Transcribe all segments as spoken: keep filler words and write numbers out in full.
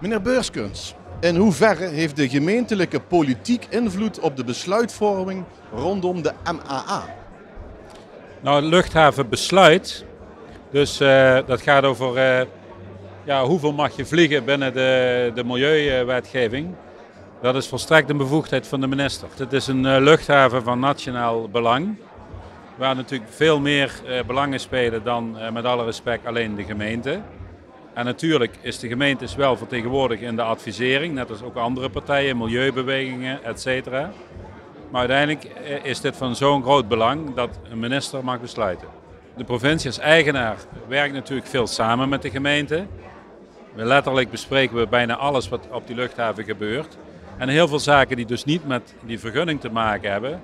Meneer Beurskens, in hoeverre heeft de gemeentelijke politiek invloed op de besluitvorming rondom de M A A? Nou, het luchthavenbesluit, dus uh, dat gaat over uh, ja, hoeveel mag je vliegen binnen de, de milieuwetgeving. Dat is volstrekt een bevoegdheid van de minister. Het is een uh, luchthaven van nationaal belang, waar natuurlijk veel meer uh, belangen spelen dan uh, met alle respect alleen de gemeente. En natuurlijk is de gemeente wel vertegenwoordigd in de advisering, net als ook andere partijen, milieubewegingen, et cetera. Maar uiteindelijk is dit van zo'n groot belang dat een minister mag besluiten. De provincie als eigenaar werkt natuurlijk veel samen met de gemeente. Letterlijk bespreken we bijna alles wat op die luchthaven gebeurt. En heel veel zaken die dus niet met die vergunning te maken hebben.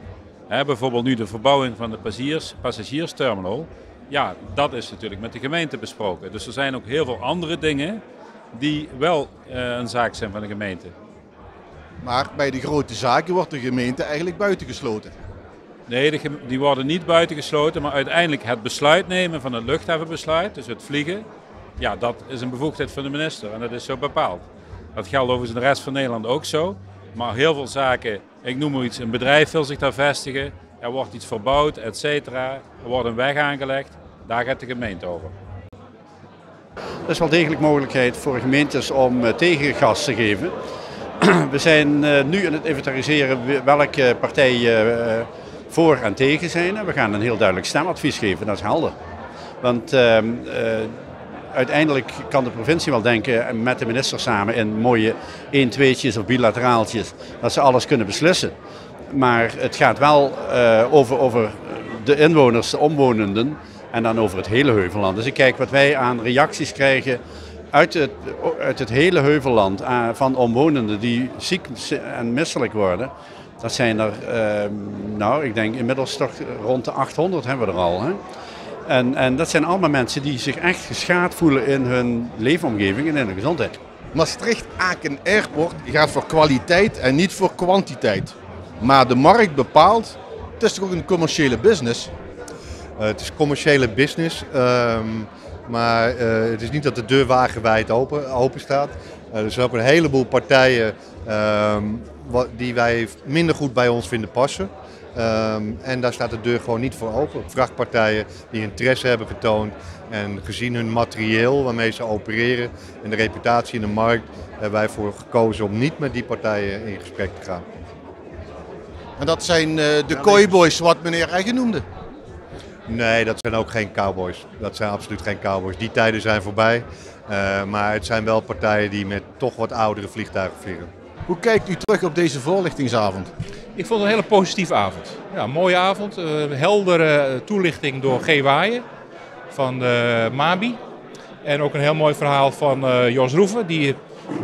Hè, bijvoorbeeld nu de verbouwing van de passagiers, passagiersterminal. Ja, dat is natuurlijk met de gemeente besproken. Dus er zijn ook heel veel andere dingen die wel uh, een zaak zijn van de gemeente. Maar bij de grote zaken wordt de gemeente eigenlijk buitengesloten? Nee, die worden niet buitengesloten, maar uiteindelijk het besluit nemen van het luchthavenbesluit, dus het vliegen, ja, dat is een bevoegdheid van de minister en dat is zo bepaald. Dat geldt overigens in de rest van Nederland ook zo, maar heel veel zaken, ik noem maar iets, een bedrijf wil zich daar vestigen, er wordt iets verbouwd, et cetera, er wordt een weg aangelegd, daar gaat de gemeente over. Er is wel degelijk mogelijkheid voor gemeentes om tegengas te geven. We zijn nu aan het inventariseren welke partijen voor en tegen zijn. En we gaan een heel duidelijk stemadvies geven, dat is helder. Want uh, uh, uiteindelijk kan de provincie wel denken met de minister samen in mooie een-tweetjes of bilateraaltjes. Dat ze alles kunnen beslissen. Maar het gaat wel uh, over, over de inwoners, de omwonenden en dan over het hele Heuvelland. Dus ik kijk wat wij aan reacties krijgen. Uit het, uit het hele Heuvelland, van omwonenden die ziek en misselijk worden, dat zijn er, eh, nou ik denk inmiddels toch rond de achthonderd hebben we er al. Hè? En, en dat zijn allemaal mensen die zich echt geschaad voelen in hun leefomgeving en in hun gezondheid. Maastricht Aachen Airport gaat voor kwaliteit en niet voor kwantiteit. Maar de markt bepaalt, het is toch ook een commerciële business? Uh, het is commerciële business. Um... Maar uh, het is niet dat de deur wagenwijd open, open staat. Uh, er zijn ook een heleboel partijen uh, wat, die wij minder goed bij ons vinden passen. Uh, en daar staat de deur gewoon niet voor open. Vrachtpartijen die interesse hebben getoond en gezien hun materieel waarmee ze opereren en de reputatie in de markt, hebben wij voor gekozen om niet met die partijen in gesprek te gaan. En dat zijn uh, de ja, cowboys wat meneer Eigen noemde? Nee, dat zijn ook geen cowboys. Dat zijn absoluut geen cowboys. Die tijden zijn voorbij. Uh, maar het zijn wel partijen die met toch wat oudere vliegtuigen vliegen. Hoe kijkt u terug op deze voorlichtingsavond? Ik vond het een hele positieve avond. Ja, een mooie avond. Uh, heldere toelichting door G. Waaien van uh, Mabi. En ook een heel mooi verhaal van uh, Jos Roeven. Die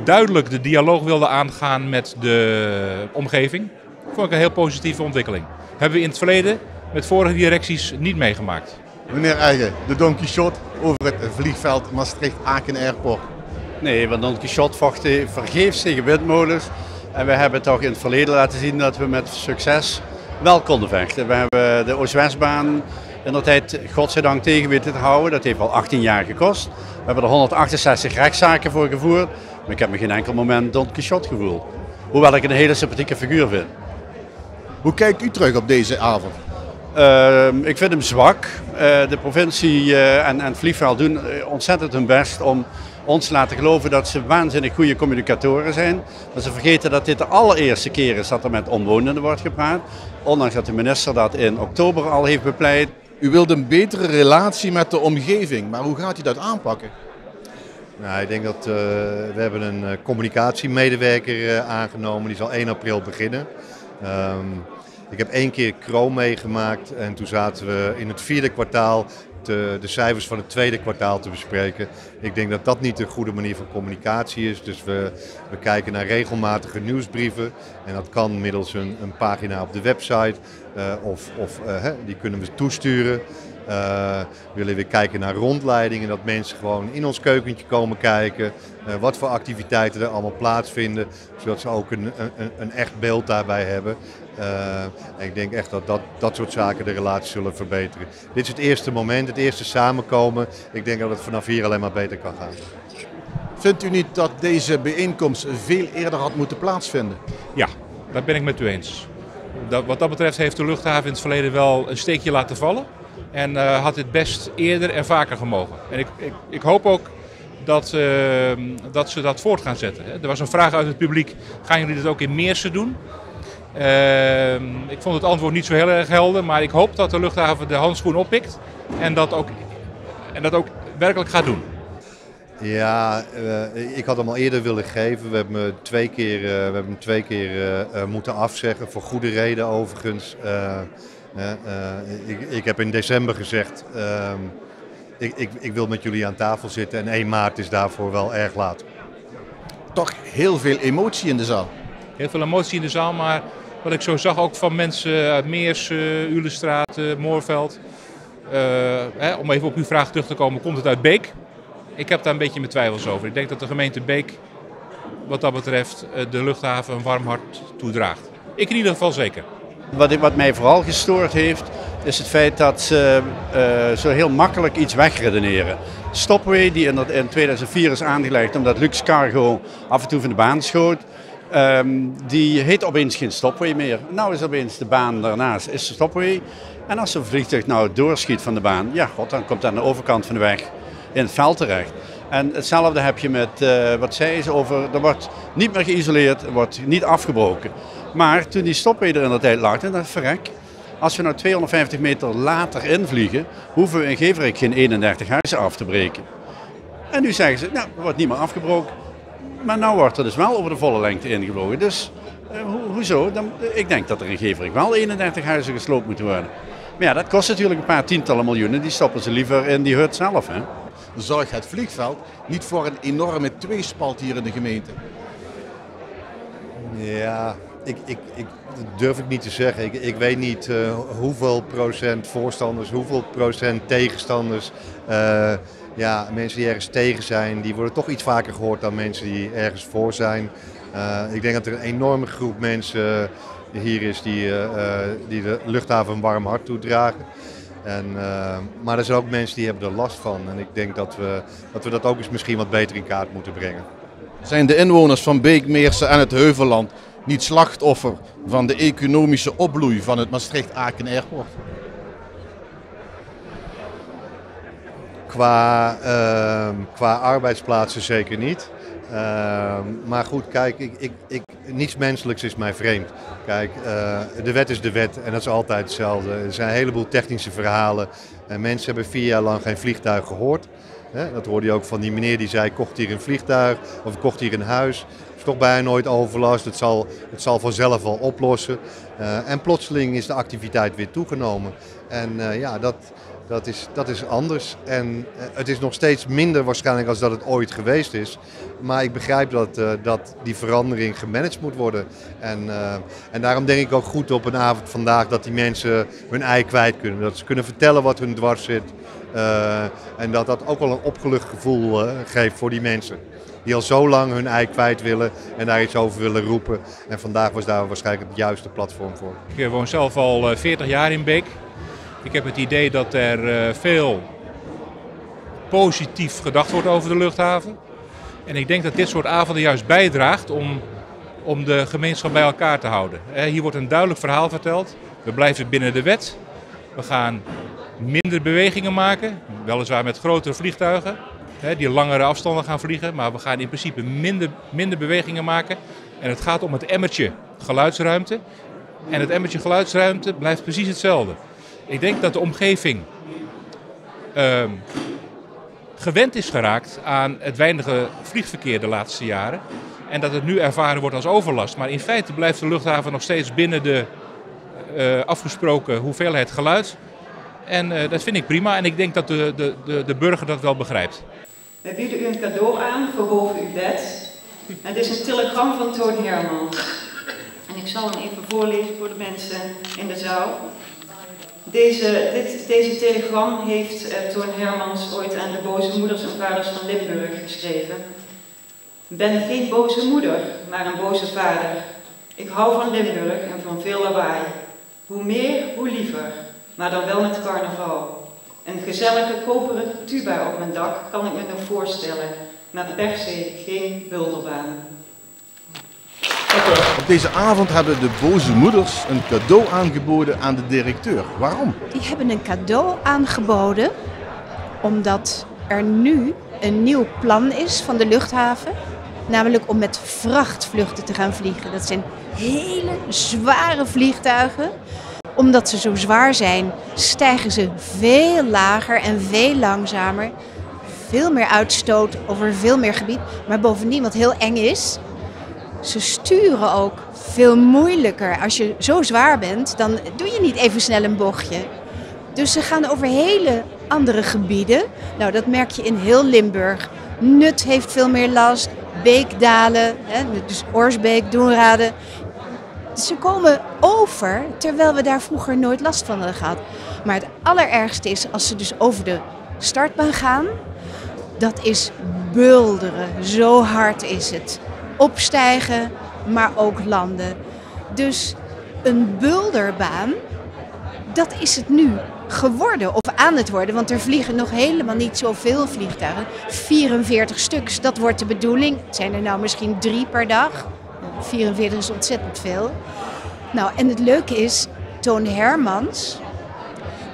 duidelijk de dialoog wilde aangaan met de omgeving. Vond ik een heel positieve ontwikkeling. Hebben we in het verleden met vorige directies niet meegemaakt. Meneer Eigen, de Don Quichotte over het vliegveld Maastricht Aachen Airport. Nee, want Don Quichotte vocht vergeefs tegen windmolens. En we hebben toch in het verleden laten zien dat we met succes wel konden vechten. We hebben de Oost-Westbaan in de tijd godzijdank tegen weten te houden. Dat heeft al achttien jaar gekost. We hebben er honderdachtenzestig rechtszaken voor gevoerd. Maar ik heb me geen enkel moment Don Quichotte gevoeld. Hoewel ik een hele sympathieke figuur vind. Hoe kijkt u terug op deze avond? Uh, ik vind hem zwak. Uh, de provincie uh, en, en het vliegveld doen ontzettend hun best om ons te laten geloven dat ze waanzinnig goede communicatoren zijn. Maar ze vergeten dat dit de allereerste keer is dat er met omwonenden wordt gepraat. Ondanks dat de minister dat in oktober al heeft bepleit. U wilt een betere relatie met de omgeving, maar hoe gaat u dat aanpakken? Nou, ik denk dat uh, we hebben een communicatiemedewerker uh, aangenomen. Die zal één april beginnen. Um, Ik heb één keer Chrome meegemaakt en toen zaten we in het vierde kwartaal te, de cijfers van het tweede kwartaal te bespreken. Ik denk dat dat niet de goede manier van communicatie is. Dus we, we kijken naar regelmatige nieuwsbrieven en dat kan middels een, een pagina op de website uh, of, of uh, hè, die kunnen we toesturen. Uh, we willen weer kijken naar rondleidingen, dat mensen gewoon in ons keukentje komen kijken. Uh, wat voor activiteiten er allemaal plaatsvinden, zodat ze ook een, een, een echt beeld daarbij hebben. Uh, en ik denk echt dat, dat dat soort zaken de relatie zullen verbeteren. Dit is het eerste moment, het eerste samenkomen. Ik denk dat het vanaf hier alleen maar beter kan gaan. Vindt u niet dat deze bijeenkomst veel eerder had moeten plaatsvinden? Ja, dat ben ik met u eens. Dat, wat dat betreft heeft de luchthaven in het verleden wel een steekje laten vallen. En uh, had dit best eerder en vaker gemogen. En ik, ik, ik hoop ook dat, uh, dat ze dat voort gaan zetten. Er was een vraag uit het publiek, gaan jullie dat ook in Meerssen doen? Uh, ik vond het antwoord niet zo heel erg helder, maar ik hoop dat de luchthaven de handschoen oppikt en dat ook, en dat ook werkelijk gaat doen. Ja, uh, ik had hem al eerder willen geven. We hebben hem twee keer, uh, we hebben hem twee keer uh, moeten afzeggen, voor goede reden overigens. Uh, uh, uh, ik, ik heb in december gezegd, uh, ik, ik, ik wil met jullie aan tafel zitten en één maart is daarvoor wel erg laat. Toch heel veel emotie in de zaal. Heel veel emotie in de zaal, maar wat ik zo zag ook van mensen uit Meerssen, uh, Ulenstraat, uh, Moorveld. Uh, hè, om even op uw vraag terug te komen, komt het uit Beek? Ik heb daar een beetje mijn twijfels over. Ik denk dat de gemeente Beek wat dat betreft de luchthaven een warm hart toedraagt. Ik in ieder geval zeker. Wat, wat mij vooral gestoord heeft is het feit dat ze uh, zo heel makkelijk iets wegredeneren. Stopway, die in, dat, in tweeduizend vier is aangelegd omdat Lux Cargo af en toe van de baan schoot. Um, die heet opeens geen Stopway meer. Nou is opeens de baan daarnaast is de Stopway. En als een vliegtuig nou doorschiet van de baan, ja god, dan komt het aan de overkant van de weg in het veld terecht. En hetzelfde heb je met uh, wat zij is over, er wordt niet meer geïsoleerd, er wordt niet afgebroken. Maar toen die Stopway er in de tijd lag, en dat verrek, als we nou tweehonderdvijftig meter later invliegen, hoeven we in Geverik geen eenendertig huizen af te breken. En nu zeggen ze, nou, er wordt niet meer afgebroken. Maar nu wordt er dus wel over de volle lengte ingevlogen. Dus uh, ho hoezo? Dan, uh, ik denk dat er in Geverik wel eenendertig huizen gesloopt moeten worden. Maar ja, dat kost natuurlijk een paar tientallen miljoenen. Die stoppen ze liever in die hut zelf. Hè? Zorgt het vliegveld niet voor een enorme tweespalt hier in de gemeente? Ja, ik, ik, ik, dat durf ik niet te zeggen. Ik, ik weet niet uh, hoeveel procent voorstanders, hoeveel procent tegenstanders. Uh, ja, mensen die ergens tegen zijn, die worden toch iets vaker gehoord dan mensen die ergens voor zijn. Uh, ik denk dat er een enorme groep mensen hier is die, uh, die de luchthaven een warm hart toedragen. En, uh, maar er zijn ook mensen die hebben er last van en ik denk dat we, dat we dat ook eens misschien wat beter in kaart moeten brengen. Zijn de inwoners van Beek, Meerssen en het Heuvelland niet slachtoffer van de economische opbloei van het Maastricht Aachen Airport? Qua, uh, qua arbeidsplaatsen zeker niet. Uh, maar goed, kijk, ik, ik, ik, niets menselijks is mij vreemd. Kijk, uh, de wet is de wet en dat is altijd hetzelfde. Er zijn een heleboel technische verhalen. En mensen hebben vier jaar lang geen vliegtuig gehoord. Hè? Dat hoorde je ook van die meneer die zei, kocht hier een vliegtuig of kocht hier een huis. Dat is toch bijna nooit overlast, het zal, het zal vanzelf wel oplossen. Uh, en plotseling is de activiteit weer toegenomen. En uh, ja, dat... Dat is, dat is anders en het is nog steeds minder waarschijnlijk als dat het ooit geweest is. Maar ik begrijp dat, uh, dat die verandering gemanaged moet worden. En, uh, en daarom denk ik ook goed op een avond vandaag dat die mensen hun ei kwijt kunnen. Dat ze kunnen vertellen wat hun dwars zit. Uh, en dat dat ook wel een opgelucht gevoel uh, geeft voor die mensen. Die al zo lang hun ei kwijt willen en daar iets over willen roepen. En vandaag was daar waarschijnlijk het juiste platform voor. Ik woon zelf al veertig jaar in Beek. Ik heb het idee dat er veel positief gedacht wordt over de luchthaven. En ik denk dat dit soort avonden juist bijdraagt om, om de gemeenschap bij elkaar te houden. Hier wordt een duidelijk verhaal verteld. We blijven binnen de wet. We gaan minder bewegingen maken. Weliswaar met grotere vliegtuigen die langere afstanden gaan vliegen. Maar we gaan in principe minder, minder bewegingen maken. En het gaat om het emmertje geluidsruimte. En het emmertje geluidsruimte blijft precies hetzelfde. Ik denk dat de omgeving uh, gewend is geraakt aan het weinige vliegverkeer de laatste jaren. En dat het nu ervaren wordt als overlast. Maar in feite blijft de luchthaven nog steeds binnen de uh, afgesproken hoeveelheid geluid. En uh, dat vind ik prima en ik denk dat de, de, de, de burger dat wel begrijpt. Wij bieden u een cadeau aan voor boven uw bed. En dit is een telegram van Toon Hermans. En ik zal hem even voorlezen voor de mensen in de zaal. Deze, dit, deze telegram heeft uh, Toon Hermans ooit aan de boze moeders en vaders van Limburg geschreven. Ben geen boze moeder, maar een boze vader. Ik hou van Limburg en van veel lawaai. Hoe meer, hoe liever, maar dan wel met carnaval. Een gezellige koperen tuba op mijn dak kan ik me nog voorstellen. maar per se geen bulderbanen. Op deze avond hebben de Boze Moeders een cadeau aangeboden aan de directeur. Waarom? Die hebben een cadeau aangeboden omdat er nu een nieuw plan is van de luchthaven. Namelijk om met vrachtvluchten te gaan vliegen. Dat zijn hele zware vliegtuigen. Omdat ze zo zwaar zijn, stijgen ze veel lager en veel langzamer. Veel meer uitstoot over veel meer gebied. Maar bovendien, wat heel eng is, ze sturen ook veel moeilijker. Als je zo zwaar bent, dan doe je niet even snel een bochtje. Dus ze gaan over hele andere gebieden. Nou, dat merk je in heel Limburg. Nut heeft veel meer last. Beekdalen, hè, dus Oorsbeek, Doornrade. Ze komen over, terwijl we daar vroeger nooit last van hadden gehad. Maar het allerergste is als ze dus over de startbaan gaan. Dat is bulderen, zo hard is het. Opstijgen, maar ook landen. Dus een bulderbaan, dat is het nu geworden of aan het worden. Want er vliegen nog helemaal niet zoveel vliegtuigen. vierenveertig stuks, dat wordt de bedoeling. Het zijn er nou misschien drie per dag. vierenveertig is ontzettend veel. Nou, en het leuke is, Toon Hermans,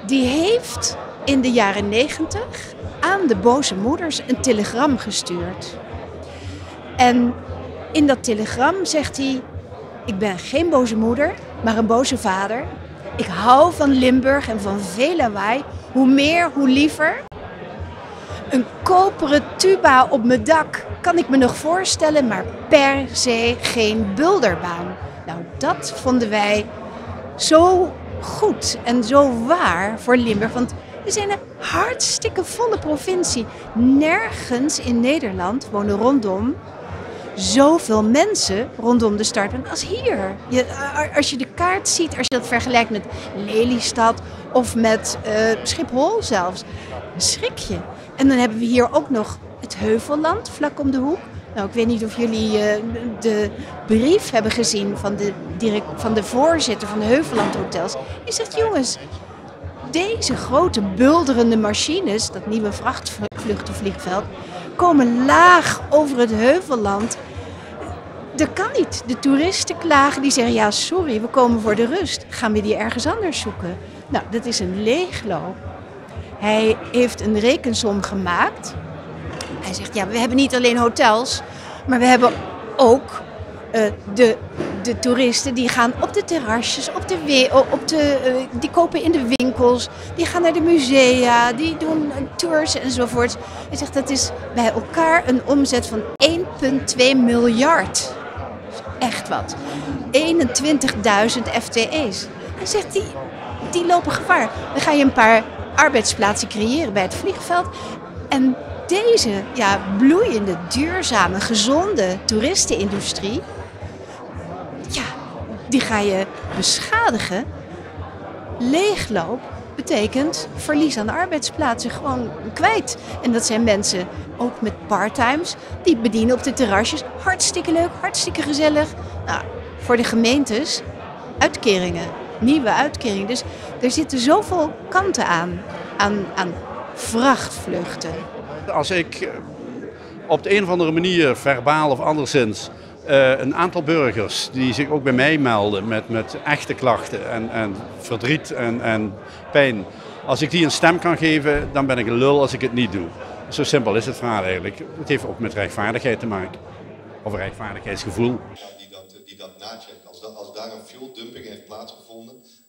die heeft in de jaren negentig aan de Boze Moeders een telegram gestuurd. En in dat telegram zegt hij, ik ben geen boze moeder, maar een boze vader. Ik hou van Limburg en van veel lawaai. Hoe meer, hoe liever. Een koperen tuba op mijn dak kan ik me nog voorstellen, maar per se geen bulderbaan. Nou, dat vonden wij zo goed en zo waar voor Limburg. Want we zijn een hartstikke volle provincie. Nergens in Nederland wonen rondom zoveel mensen rondom de startbaan als hier. Je, als je de kaart ziet, als je dat vergelijkt met Lelystad of met uh, Schiphol zelfs, schrik je. En dan hebben we hier ook nog het Heuvelland, vlak om de hoek. Nou, ik weet niet of jullie uh, de brief hebben gezien van de, direct, van de voorzitter van de Heuvellandhotels. Hij zegt, jongens, deze grote bulderende machines, dat nieuwe vrachtvluchtenvliegveld, komen laag over het Heuvelland. Dat kan niet. De toeristen klagen, die zeggen, ja sorry, we komen voor de rust. Gaan we die ergens anders zoeken? Nou, dat is een leegloop. Hij heeft een rekensom gemaakt. Hij zegt, ja, we hebben niet alleen hotels, maar we hebben ook uh, de, de toeristen die gaan op de terrasjes, op de, op de, uh, die kopen in de winkels, die gaan naar de musea, die doen tours enzovoort. Hij zegt, dat is bij elkaar een omzet van één komma twee miljard. Echt wat. eenentwintigduizend F T E's. Hij zegt, die, die lopen gevaar. Dan ga je een paar arbeidsplaatsen creëren bij het vliegveld. En deze ja, bloeiende, duurzame, gezonde toeristenindustrie, ja, die ga je beschadigen. Leegloop betekent verlies aan arbeidsplaatsen, gewoon kwijt. En dat zijn mensen, ook met parttimes, die bedienen op de terrasjes. Hartstikke leuk, hartstikke gezellig. Nou, voor de gemeentes, uitkeringen. Nieuwe uitkering. Dus er zitten zoveel kanten aan, aan, aan vrachtvluchten. Als ik op de een of andere manier, verbaal of anderszins, een aantal burgers die zich ook bij mij melden met, met echte klachten en, en verdriet en, en pijn. Als ik die een stem kan geven, dan ben ik een lul als ik het niet doe. Zo simpel is het verhaal eigenlijk. Het heeft ook met rechtvaardigheid te maken. Of een rechtvaardigheidsgevoel. Die dat, die dat nachecken. Als daar een fuel dumping heeft plaatsgevonden,